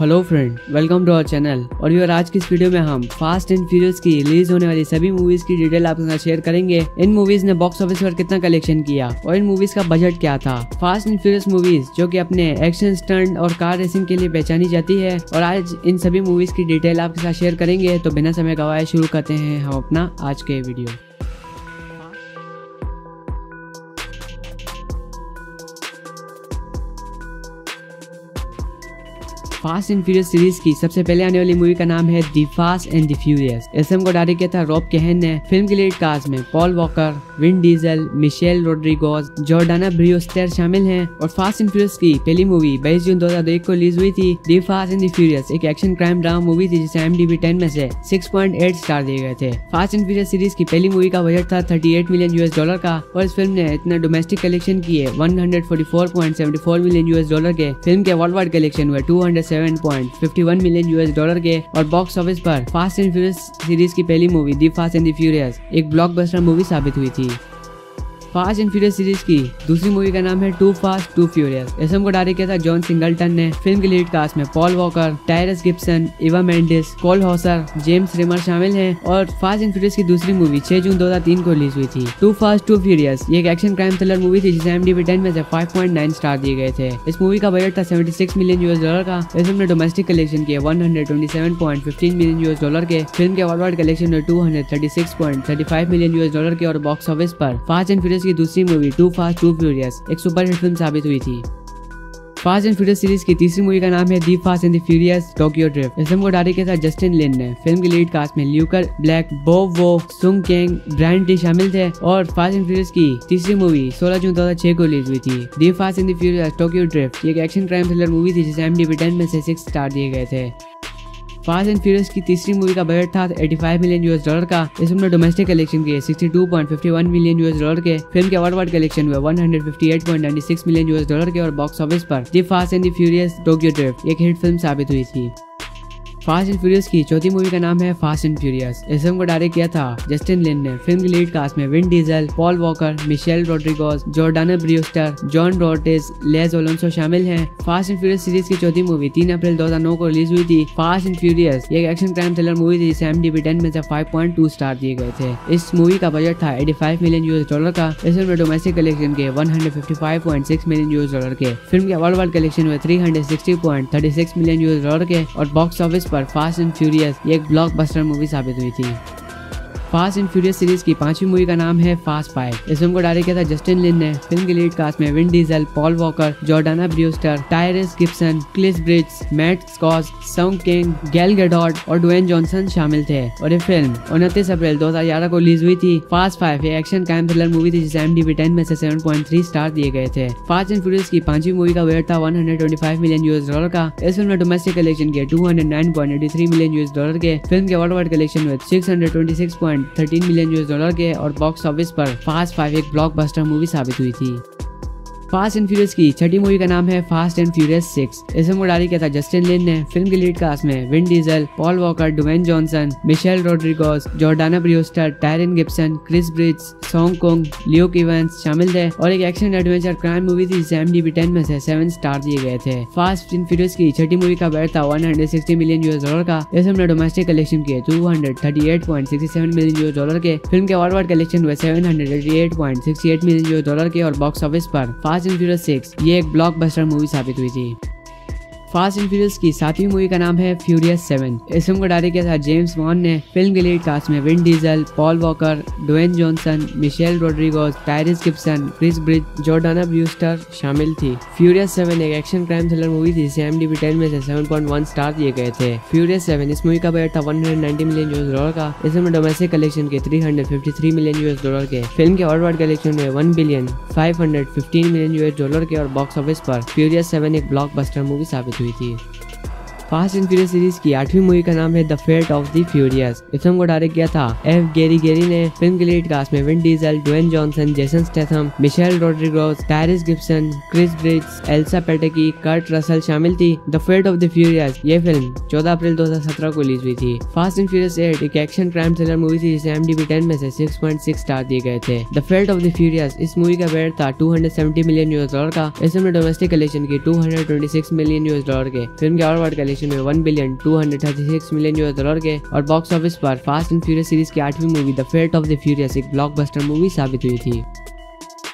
Hello friend, welcome to our channel. और यार आज की इस वीडियो में हम फास्ट एंड फ्यूरियस की रिलीज होने वाली सभी मूवीज की डिटेल आपके साथ शेयर करेंगे। इन मूवीज ने बॉक्स ऑफिस पर कितना कलेक्शन किया और इन मूवीज का बजट क्या था। फास्ट एंड फ्यूरियस मूवीज जो कि अपने एक्शन, स्टंट और कार रेसिंग के लिए पहचानी जाती है, और आज इन सभी मूवीज की डिटेल आपके साथ शेयर करेंगे। तो बिना समय गवाए शुरू करते हैं हम अपना आज के video. Fast and furious series की सबसे पहले आने वाली मूवी का नाम है the fast and the furious. इस फिल्म को डायरेक्ट किया था रॉब कोहेन ने। फिल्म के लीड कास्ट में Paul Walker, Vin Diesel, Michelle Rodriguez, Jordana Brewster शामिल हैं। और फास्ट एंड फ्यूरियस की पहली मूवी 22 जून 2001 को रिलीज हुई थी। The fast and the furious एक एक्शन क्राइम ड्रामा मूवी थी जिसे IMDb 10 में से 6.8 स्टार दिए गए थे। फास्ट एंड फ्यूरियस सीरीज की पहली मूवी का बजट था $38 मिलियन का, और इस फिल्म ने इतना डोमेस्टिक कलेक्शन किए 144.74 मिलियन US डॉलर के। फिल्म के वर्ल्ड वाइड कलेक्शन हुए $207.51 मिलियन US डॉलर के। और बॉक्स ऑफिस पर फास्ट एंड फ्यूरियस सीरीज की पहली movie the fast and the furious एक ब्लॉकबस्टर मूवी साबित हुई थी। फास्ट एंड फ्यूरियस सीरीज की दूसरी मूवी का नाम है 2 फास्ट 2 फ्यूरियस। इस फिल्म को डायरेक्ट किया था जॉन सिंगलटन ने। फिल्म के लीड कास्ट में Paul Walker, Tyrese Gibson, Eva Mendes, Cole Hauser, James Remar शामिल हैं। और फास्ट एंड फ्यूरियस की दूसरी मूवी 6 जून 2003 को रिलीज हुई थी। 2 फास्ट 2 फ्यूरियस एक एक्शन क्राइम थ्रिलर मूवी थी जिसे IMDb 10 में से 5.9 स्टार दिए गए थे। इस मूवी का बजट था $76 मिलियन US डॉलर का। इस फिल्म ने डोमेस्टिक कलेक्शन किया 127.15 मिलियन US डॉलर के। फिल्म के वर्ल्ड वाइड कलेक्शन हुए 236.35 मिलियन US डॉलर के। और बॉक्स ऑफिस पर फास्ट एंड फ्यूरियस की दूसरी मूवी 2 फास्ट 2 फ्यूरियस एक सुपरहिट फिल्म साबित हुई थी। फास्ट एंड फ्यूरियस सीरीज की तीसरी मूवी का नाम है the fast and the furious Tokyo drift. इस फिल्म को डायरेक्ट किया था जस्टिन लिन ने। फिल्म के लीड कास्ट में ल्यूकर ब्लैक, बॉब वो, सुंग केंग, ब्रायन टी शामिल थे। और फास्ट एंड फ्यूरियस की तीसरी मूवी 16 जून 2006 को रिलीज हुई थी। The fast and the furious Tokyo drift एक एक्शन क्राइम थ्रिलर मूवी थी जिसे IMDb 10 में से 6 स्टार दिए गए थे। फास्ट एंड फ्यूरियस की तीसरी मूवी का बजट था $85 मिलियन US डॉलर का। इस फिल्म ने डोमेस्टिक कलेक्शन किए 62.51 मिलियन US डॉलर के। फिल्म के वर्ल्ड वाइड कलेक्शन हुए 158.96 मिलियन US डॉलर के। और बॉक्स ऑफिस पर the fast and the furious Tokyo drift एक हिट फिल्म साबित हुई थी। फास्ट एंड फ्यूरियस की चौथी मूवी का नाम है फास्ट एंड फ्यूरियस। इस फिल्म को डायरेक्ट किया था जस्टिन लिन ने। फिल्म के लीड कास्ट में Vin Diesel, Paul Walker, Michelle Rodriguez, Jordana Brewster, John Rodrix, Laz Alonso शामिल हैं। फास्ट एंड फ्यूरियस सीरीज की चौथी मूवी 3 अप्रैल 2009 को रिलीज हुई थी। फास्ट एंड फ्यूरियस एक एक्शन क्राइम थ्रिलर मूवी थी जिसे IMDb 10 में से 5.2 स्टार दिए गए थे। इस मूवी का बजट था $85 मिलियन US डॉलर का। इस फिल्म में डोमेस्टिक कलेक्शन के 155.6 मिलियन US डॉलर के। फिल्म के वर्ल्ड वाइड कलेक्शन हुए 360.36 मिलियन US डॉलर के। और बॉक्स ऑफिस पर फास्ट एंड फ्यूरियस एक ब्लॉकबस्टर मूवी साबित हुई थी। फास्ट एंड फ्यूरियस सीरीज की पांचवी मूवी का नाम है फास्ट फाइव। इस फिल्म को डायरेक्ट किया था जस्टिन लिन ने। फिल्म के लीड कास्ट में Vin Diesel, Paul Walker, Jordana Brewster, Tyrese Gibson, Chris bridge, Matt Schulze, Sung Kang, Gal Gadot और ड्वेन जॉनसन शामिल थे। और ये फिल्म 29 अप्रैल 2011 को रिलीज हुई थी। फास्ट फाइव एक एक्शन क्राइम थ्रिलर मूवी थी जिसे IMDb 10 में से 7.3 स्टार दिए गए थे। फास्ट एंड फ्यूरियस की पांचवी मूवी का बजट था $125 मिलियन US डॉलर का। इस फिल्म में डोमेस्टिक कलेक्शन के 209.83 मिलियन US डॉलर के। फिल्म के वर्ल्ड वाइड कलेक्शन हुए 626.13 मिलियन US डॉलर के। और बॉक्स ऑफिस पर फास्ट फाइव एक ब्लॉकबस्टर मूवी साबित हुई थी। फास्ट एंड फ्यूरियस की छठी मूवी का नाम है फास्ट एंड फ्यूरियस 6। इस फिल्म को डायरेक्ट किया था जस्टिन लिन ने। फिल्म के लीड कास्ट में Vin Diesel, Paul Walker, Dwayne Johnson, Michelle Rodriguez, Jordana Brewster, Tyrese Gibson, Chris bridge, Sung Kang, Luke Evans शामिल थे। और एक एक्शन एडवेंचर क्राइम मूवी थी जिसे IMDb 10 में से 7 स्टार दिए गए थे। फास्ट एंड फ्यूरियस की छठी मूवी का बजट था $160 मिलियन US डॉलर का। इस फिल्म ने डोमेस्टिक कलेक्शन किए 238.67 मिलियन US डॉलर के। फिल्म के वर्ल्ड वाइड कलेक्शन हुए 788.68 मिलियन US डॉलर के। और बॉक्स ऑफिस पर फास्ट एंड फ्यूरियस 6 ये एक ब्लॉकबस्टर मूवी साबित हुई थी। फास्ट एंड फ्यूरियस की सातवीं मूवी का नाम है फ्यूरियस 7। इस फिल्म को डायरेक्ट किया था जेम्स वॉन ने। फिल्म के लीड कास्ट में Vin Diesel, Paul Walker, Dwayne Johnson, Michelle Rodriguez, Tyrese Gibson, Chris bridge, Jordana Brewster शामिल थी। फ्यूरियस 7 एक एक्शन क्राइम थ्रिलर मूवी थी जिसे IMDb 10 में से 7.1 स्टार दिए गए थे। फ्यूरियस 7 इस मूवी का बजट था $190 मिलियन US डॉलर का। इसमें डोमेस्टिक कलेक्शन के 353 मिलियन US डॉलर के। फिल्म के वर्ल्ड वाइड कलेक्शन में 1,515 मिलियन US डॉलर के। और बॉक्स ऑफिस पर फ्यूरियस 7 एक ब्लॉकबस्टर मूवी साबित हुई थी। फास्ट एंड फ्यूरियस सीरीज की आठवीं मूवी का नाम है the fate of the furious. इस फिल्म को डायरेक्ट किया था एफ गेरी ने। फिल्म के लीड कास्ट में Vin Diesel, Dwayne Johnson, Jason Statham, Michelle Rodriguez, Tyrese Gibson, Chris bridge, Elsa Pataky, Kurt Russell शामिल थी। The fate of the furious ये फिल्म 14 अप्रैल 2017 को रिलीज हुई थी। फास्ट एंड फ्यूरियस 8 एक एक्शन क्राइम थ्रिलर मूवी थी जिसे IMDb 10 में से 6.6 स्टार दिए गए थे। The fate of the furious इस मूवी का बजट था $270 मिलियन US डॉलर का। इसमें डोमेस्टिक कलेक्शन की 226 मिलियन US डॉलर के। फिल्म के कलेक्शन में 1,236 मिलियन $1,236 मिलियन के और बॉक्स ऑफिस पर फास्ट एंड फ्यूरियस सीरीज की 8वीं movie the fate of the furious एक ब्लॉकबस्टर मूवी साबित हुई थी।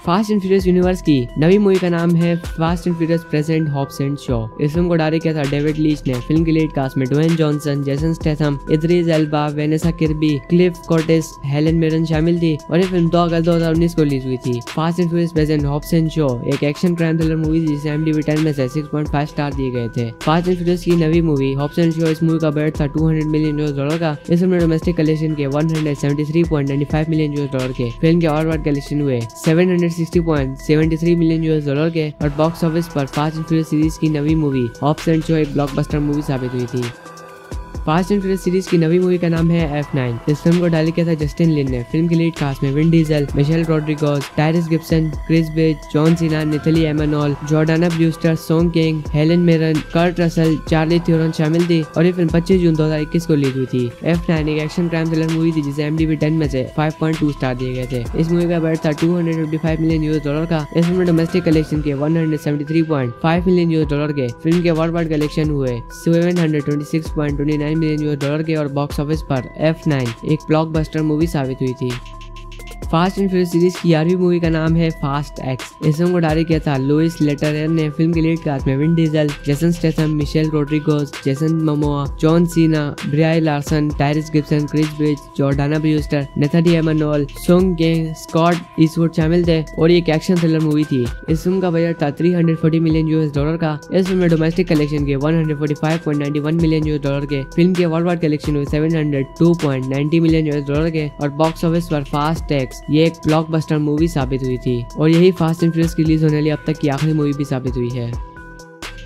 फास्ट एंड फ्यूरियस यूनिवर्स की नवी मूवी का नाम है fast and furious present Hobbs and Shaw. इस फिल्म को डायरेक्ट किया था डेविड लीच ने। फिल्म की लीड कास्ट में Dwayne Johnson, Jason Statham, Idris Elba, Vanessa Kirby, Cliff Curtis, Helen Mirren शामिल थी और ये फिल्म 2 अगस्त 2019 को रिलीज हुई थी। Fast and furious present Hobbs and Shaw एक एक्शन क्राइम थ्रिलर मूवी जिसे IMDb 10 में से 6.5 स्टार दिए गए थे। फास्ट एंड फ्यूरियस की नवी मूवी हॉब्स एंड शॉ, इस मूवी का बजट था $200 मिलियन का। इस फिल्म में डोमेस्टिक कलेक्शन के 173.95 मिलियन $1 के। फिल्म के ऑलवर्ड कलेक्शन हुए 760.73 मिलियन $1 के और बॉक्स ऑफिस पर फास्ट एंड फ्यूरियस सीरीज की नवी मूवी हॉब्स एंड शॉ एक ब्लॉकबस्टर मूवी साबित हुई थी। फास्ट एंड फ्यूरियस सीरीज की नवी मूवी का नाम है F9। इस फिल्म को डायरेक्ट किया था जस्टिन लिन ने। फिल्म की लीड कास्ट में Vin Diesel, Michelle Rodriguez, Tyrese Gibson, Chris बेज, John Cena, Nathalie Emmanuel, Jordana Brewster, Sung Kang, Helen Mirren, Kurt Russell, Charlie Theron शामिल थी और ये फिल्म 25 जून 2021 को रिलीज हुई थी। F9 एक एक्शन क्राइम थ्रिलर मूवी थी जिसे IMDb 10 में से 5.2 स्टार दिए गए थे। इस मूवी का बजट था $255 मिलियन $1 का। इस फिल्म में डोमेस्टिक कलेक्शन के 173.5 मिलियन $1 के। फिल्म के वर्ल्डवाइड कलेक्शन हुए 726.29 मिलियन $1 के और बॉक्स ऑफिस पर F9 एक ब्लॉकबस्टर मूवी साबित हुई थी। फास्ट एंड फ्यूरियस सीरीज की 8वीं मूवी का नाम है फास्ट एक्स। इस फिल्म को डायरेक्ट किया था लुइस लेटर ने। फिल्म की लीड कास्ट में Vin Diesel, Jason Statham, Michelle Rodriguez, Jason Momoa, John Cena, Brian Larson, Tyrese Gibson, Chris बेज, Jordana Brewster, Nathalie Emmanuel, Sung Kang, Scott Eastwood शामिल थे और ये एक एक्शन थ्रिलर मूवी थी। इस फिल्म का बजट था $340 मिलियन $1 का। इस फिल्म में डोमेस्टिक कलेक्शन के 145.91 मिलियन $1 के। फिल्म के वर्ल्ड वाइड कलेक्शन हुए 702.90 मिलियन $1 के और बॉक्स ऑफिस पर फास्ट एक्स ये एक ब्लॉकबस्टर मूवी साबित हुई थी और यही फास्ट एंड फ्यूरियस की रिलीज होने वाली अब तक की आखिरी मूवी भी साबित हुई है।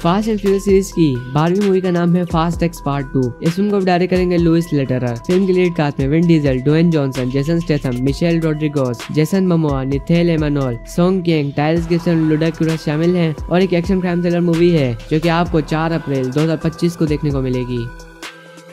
फास्ट एंड फ्यूरियस सीरीज की 12वीं मूवी का नाम है फास्ट एक्स पार्ट 2। इस फिल्म को डायरेक्ट करेंगे लुइस लेटर। फिल्म की लीड कास्ट में Vin Diesel, Dwayne Johnson, Jason Statham, Michelle Rodriguez, Jason Momoa, Nathalie Emmanuel, Sung Kang, Tyrese Gibson, Ludacris शामिल हैं और एक एक्शन क्राइम थ्रिलर मूवी है जो कि आपको 4 अप्रैल 2025 को देखने को मिलेगी।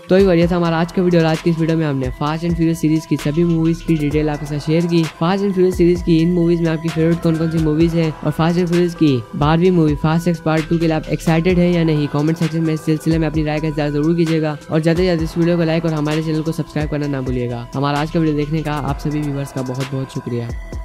तो ये वजह था हमारा आज का वीडियो। आज की इस वीडियो में हमने फास्ट एंड फ्यूरियस सीरीज की सभी मूवीज की डिटेल आपके साथ शेयर की। फास्ट एंड फ्यूरियस सीरीज की इन मूवीज में आपकी फेवरेट कौन कौन सी मूवीज है और फास्ट एंड फ्यूरियस की 12वीं मूवी फास्ट एक्स पार्ट 2 के लिए आप एक्साइटेड हैं या नहीं, कमेंट सेक्शन में इस सिलसिले में अपनी राय का इजहार जरूर कीजिएगा और ज्यादा से ज्यादा इस वीडियो को लाइक और हमारे चैनल को सब्सक्राइब करना ना भूलिएगा। हमारा आज का वीडियो देखने का आप सभी व्यूअर्स का बहुत बहुत शुक्रिया।